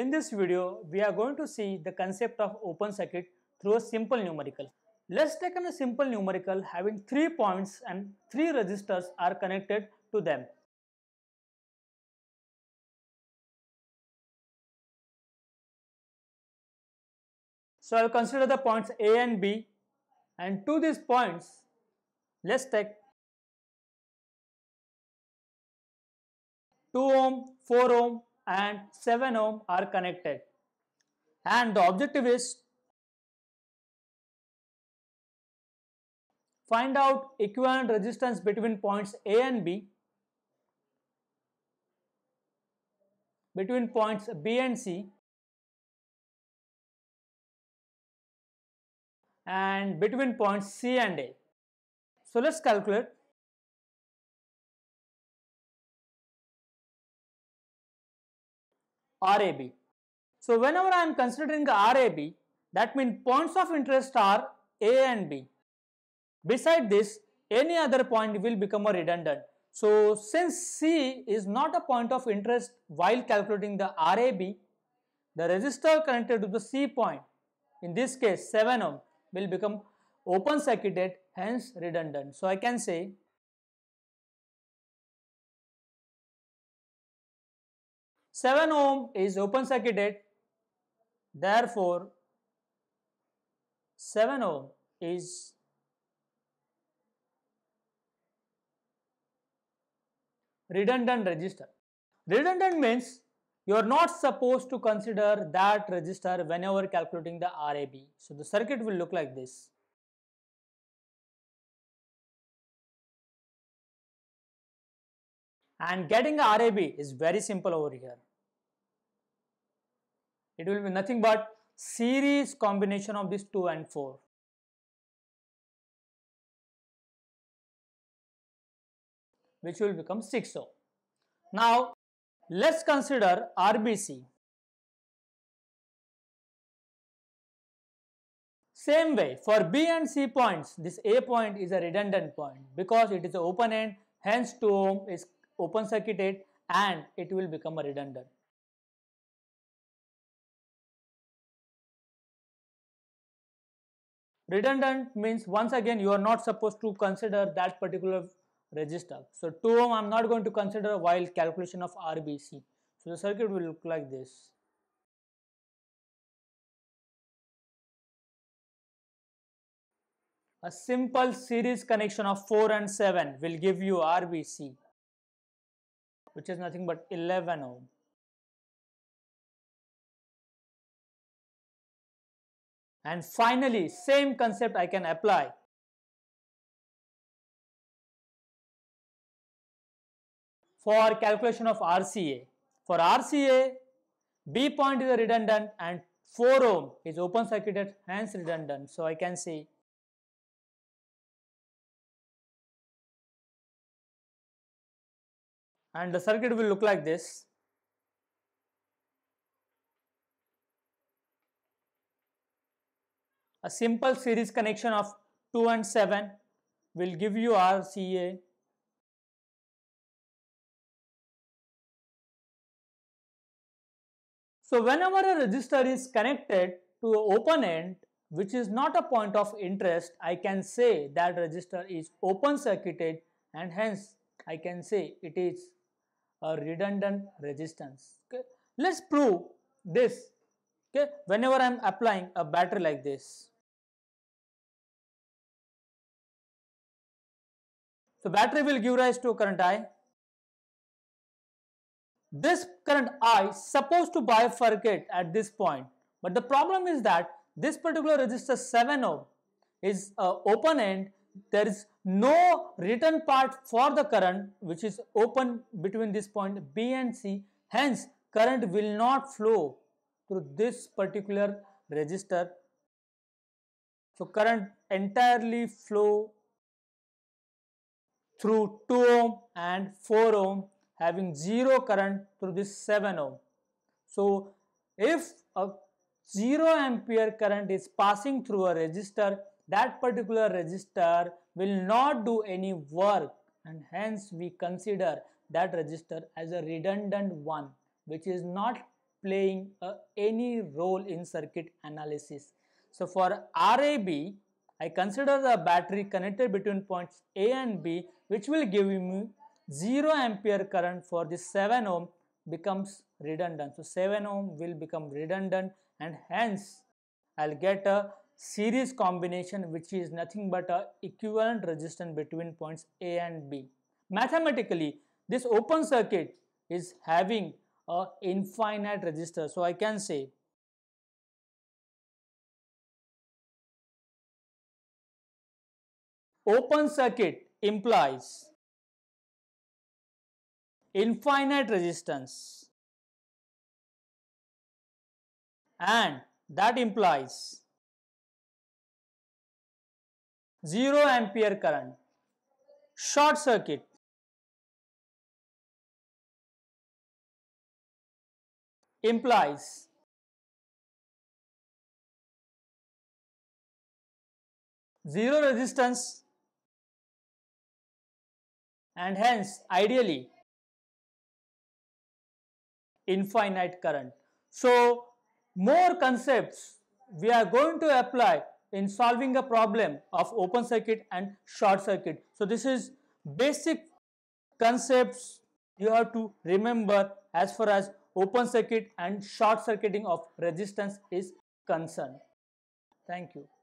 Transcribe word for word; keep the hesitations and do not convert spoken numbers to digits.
In this video, we are going to see the concept of open circuit through a simple numerical. Let's take on a simple numerical having three points and three resistors are connected to them. So I will consider the points A and B, and to these points, let's take two ohm, four ohm, and seven ohm are connected, and the objective is find out equivalent resistance between points A and B, between points B and C, and between points C and A. So let's calculate. R A B. So whenever I am considering R A B, that means points of interest are A and B. Beside this, any other point will become a redundant. So since C is not a point of interest while calculating the R A B, the resistor connected to the C point, in this case seven ohm, will become open circuited, hence redundant. So I can say seven ohm is open circuited, therefore seven ohm is redundant resistor. Redundant means you are not supposed to consider that resistor whenever calculating the R A B. So the circuit will look like this. And getting a R A B is very simple over here. It will be nothing but series combination of these two and four. Which will become six ohm. Now let's consider R B C. Same way for B and C points, this A point is a redundant point because it is an open end, hence two ohm is open circuited and it will become a redundant. Redundant means once again you are not supposed to consider that particular resistor. So two ohm I am not going to consider while calculation of R B C. So the circuit will look like this. A simple series connection of four and seven will give you R B C, which is nothing but eleven ohm. And finally, same concept I can apply for calculation of R C A. For R C A, B point is a redundant and four ohm is open circuited, hence redundant. So I can say and the circuit will look like this. A simple series connection of two and seven will give you R C A. So whenever a resistor is connected to an open end which is not a point of interest, I can say that resistor is open circuited and hence I can say it is a redundant resistance. Okay? Let's prove this. Okay? Whenever I am applying a battery like this. So battery will give rise to a current I. This current I supposed to bifurcate at this point, but the problem is that this particular resistor seven ohm is uh, open end. There is no return part for the current which is open between this point B and C, hence current will not flow through this particular resistor. So current entirely flow through two ohm and four ohm, having zero current through this seven ohm. So if a zero ampere current is passing through a resistor, that particular resistor will not do any work, and hence we consider that resistor as a redundant one which is not playing uh, any role in circuit analysis. So for R A B, I consider the battery connected between points A and B, which will give me zero ampere current for this seven ohm becomes redundant. So seven ohm will become redundant, and hence I will get a series combination which is nothing but a equivalent resistance between points A and B. Mathematically, this open circuit is having a infinite resistor. So I can say open circuit implies infinite resistance, and that implies zero ampere current. Short circuit implies zero resistance, and hence ideally infinite current. So more concepts we are going to apply in solving a problem of open circuit and short circuit. So this is basic concepts you have to remember as far as open circuit and short circuiting of resistance is concerned. Thank you.